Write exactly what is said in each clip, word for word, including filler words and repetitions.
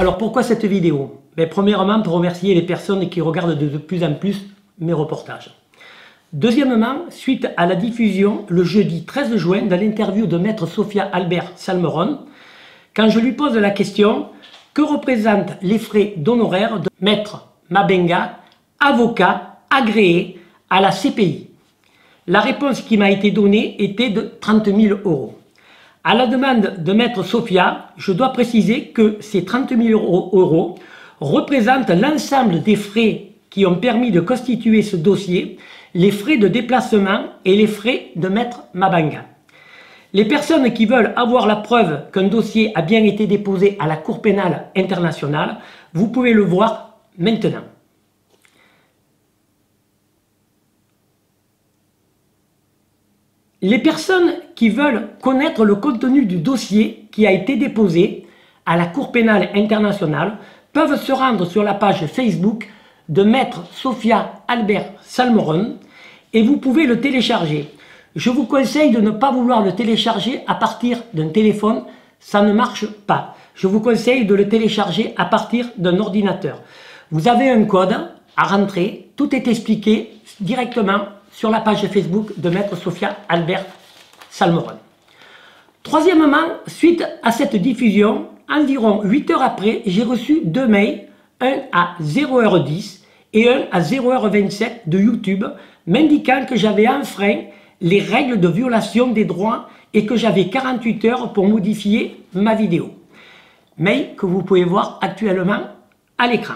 Alors pourquoi cette vidéo? Ben, premièrement, pour remercier les personnes qui regardent de plus en plus mes reportages. Deuxièmement, suite à la diffusion le jeudi treize juin dans l'interview de maître Sophia Albert Salmeron, quand je lui pose la question « Que représentent les frais d'honoraires de maître Mabanga, avocat agréé à la C P I ?» La réponse qui m'a été donnée était de trente mille euros. À la demande de maître Sophia, je dois préciser que ces trente mille euros représentent l'ensemble des frais qui ont permis de constituer ce dossier, les frais de déplacement et les frais de maître Mabanga. Les personnes qui veulent avoir la preuve qu'un dossier a bien été déposé à la Cour pénale internationale, vous pouvez le voir maintenant. Les personnes qui veulent connaître le contenu du dossier qui a été déposé à la Cour pénale internationale peuvent se rendre sur la page Facebook de maître Sophia Albert Salmeron et vous pouvez le télécharger. Je vous conseille de ne pas vouloir le télécharger à partir d'un téléphone, ça ne marche pas. Je vous conseille de le télécharger à partir d'un ordinateur. Vous avez un code à rentrer, tout est expliqué directement sur la page Facebook de maître Sophia Albert Salmeron. Troisièmement, suite à cette diffusion, environ huit heures après, j'ai reçu deux mails, un à zéro heure dix et un à zéro heure vingt-sept de YouTube, m'indiquant que j'avais enfreint les règles de violation des droits et que j'avais quarante-huit heures pour modifier ma vidéo. Mail que vous pouvez voir actuellement à l'écran.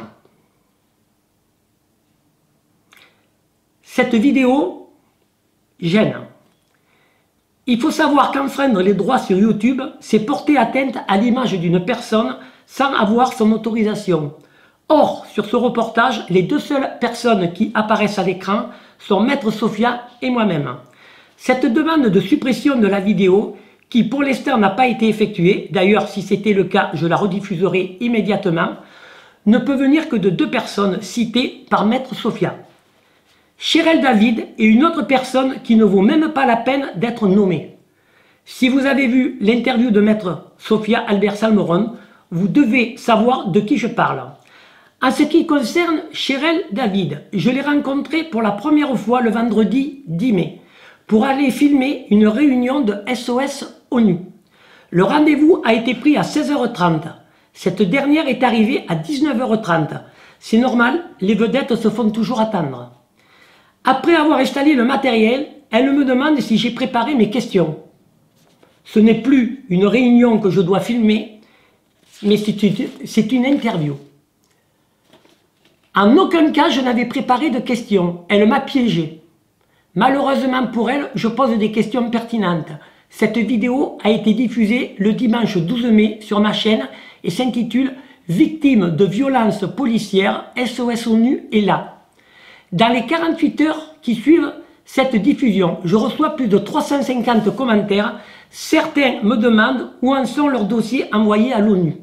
Cette vidéo gêne. Il faut savoir qu'enfreindre les droits sur YouTube, c'est porter atteinte à l'image d'une personne sans avoir son autorisation. Or, sur ce reportage, les deux seules personnes qui apparaissent à l'écran sont maître Sophia et moi-même. Cette demande de suppression de la vidéo, qui pour l'instant n'a pas été effectuée, d'ailleurs si c'était le cas, je la rediffuserai immédiatement, ne peut venir que de deux personnes citées par maître Sophia. Shirelle David et une autre personne qui ne vaut même pas la peine d'être nommée. Si vous avez vu l'interview de maître Sophia Albert Salmeron, vous devez savoir de qui je parle. En ce qui concerne Shirelle David, je l'ai rencontrée pour la première fois le vendredi dix mai pour aller filmer une réunion de S O S ONU. Le rendez-vous a été pris à seize heures trente. Cette dernière est arrivée à dix-neuf heures trente. C'est normal, les vedettes se font toujours attendre. Après avoir installé le matériel, elle me demande si j'ai préparé mes questions. Ce n'est plus une réunion que je dois filmer, mais c'est une interview. En aucun cas, je n'avais préparé de questions. Elle m'a piégé. Malheureusement pour elle, je pose des questions pertinentes. Cette vidéo a été diffusée le dimanche douze mai sur ma chaîne et s'intitule « Victimes de violences policières, S O S ONU est là ». Dans les quarante-huit heures qui suivent cette diffusion, je reçois plus de trois cent cinquante commentaires. Certains me demandent où en sont leurs dossiers envoyés à l'ONU,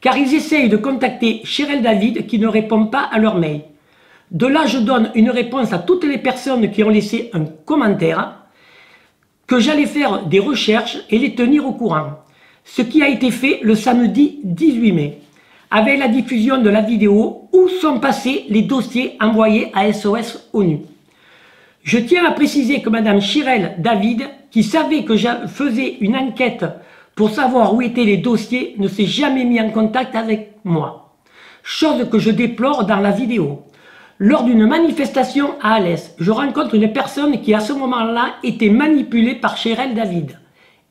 car ils essayent de contacter Shirelle David qui ne répond pas à leur mail. De là, je donne une réponse à toutes les personnes qui ont laissé un commentaire, que j'allais faire des recherches et les tenir au courant. Ce qui a été fait le samedi dix-huit mai. Avec la diffusion de la vidéo, où sont passés les dossiers envoyés à S O S ONU. Je tiens à préciser que Madame Shirelle David, qui savait que je faisais une enquête pour savoir où étaient les dossiers, ne s'est jamais mis en contact avec moi. Chose que je déplore dans la vidéo. Lors d'une manifestation à Alès, je rencontre une personne qui à ce moment-là était manipulée par Shirelle David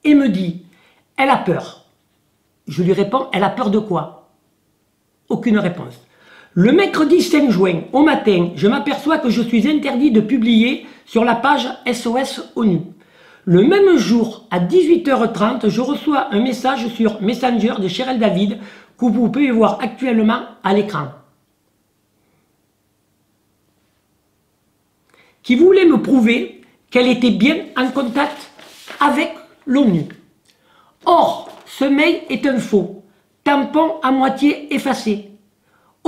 et me dit « Elle a peur ». Je lui réponds « Elle a peur de quoi ?» Aucune réponse. Le mercredi cinq juin, au matin, je m'aperçois que je suis interdit de publier sur la page S O S ONU. Le même jour, à dix-huit heures trente, je reçois un message sur Messenger de Shirelle David que vous pouvez voir actuellement à l'écran, qui voulait me prouver qu'elle était bien en contact avec l'ONU. Or, ce mail est un faux, tampon à moitié effacé,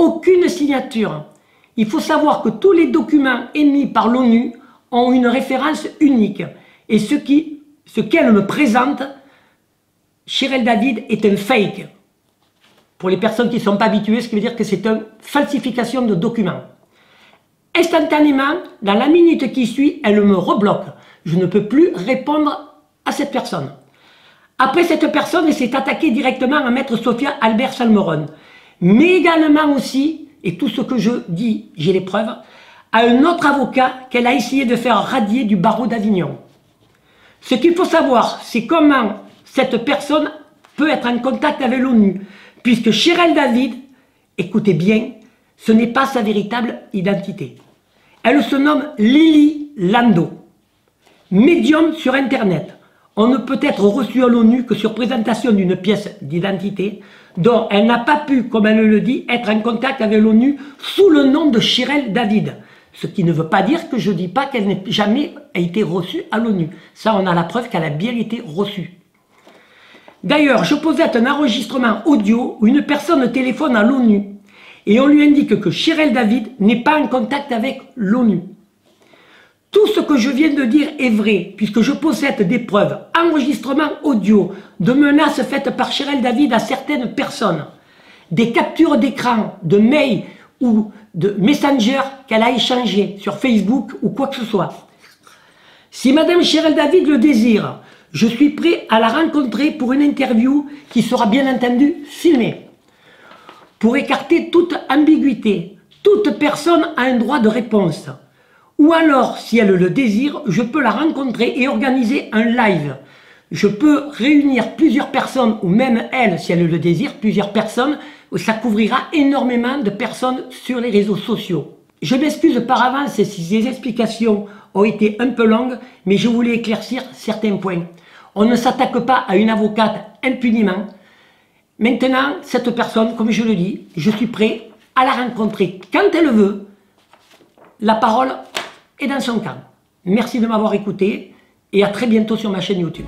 aucune signature. Il faut savoir que tous les documents émis par l'ONU ont une référence unique. Et ce qui, ce qu'elle me présente, Shirelle David, est un fake. Pour les personnes qui ne sont pas habituées, ce qui veut dire que c'est une falsification de documents. Instantanément, dans la minute qui suit, elle me rebloque. Je ne peux plus répondre à cette personne. Après, cette personne s'est attaquée directement à maître Sophia Albert Salmeron, mais également aussi, et tout ce que je dis, j'ai les preuves, à un autre avocat qu'elle a essayé de faire radier du barreau d'Avignon. Ce qu'il faut savoir, c'est comment cette personne peut être en contact avec l'ONU, puisque Shirelle David, écoutez bien, ce n'est pas sa véritable identité. Elle se nomme Lili Landau, médium sur Internet. On ne peut être reçu à l'ONU que sur présentation d'une pièce d'identité, dont elle n'a pas pu, comme elle le dit, être en contact avec l'ONU sous le nom de Shirelle David. Ce qui ne veut pas dire que je ne dis pas qu'elle n'ait jamais été reçue à l'ONU. Ça, on a la preuve qu'elle a bien été reçue. D'ailleurs, je possède un enregistrement audio où une personne téléphone à l'ONU et on lui indique que Shirelle David n'est pas en contact avec l'ONU. Tout ce que je viens de dire est vrai, puisque je possède des preuves, enregistrements audio, de menaces faites par Shirelle David à certaines personnes, des captures d'écran, de mails ou de messengers qu'elle a échangés sur Facebook ou quoi que ce soit. Si Madame Shirelle David le désire, je suis prêt à la rencontrer pour une interview qui sera bien entendu filmée. Pour écarter toute ambiguïté, toute personne a un droit de réponse. Ou alors, si elle le désire, je peux la rencontrer et organiser un live. Je peux réunir plusieurs personnes, ou même elle, si elle le désire, plusieurs personnes, ça couvrira énormément de personnes sur les réseaux sociaux. Je m'excuse par avance si ces explications ont été un peu longues, mais je voulais éclaircir certains points. On ne s'attaque pas à une avocate impunément. Maintenant, cette personne, comme je le dis, je suis prêt à la rencontrer quand elle veut. La parole est dans son camp. Merci de m'avoir écouté et à très bientôt sur ma chaîne YouTube.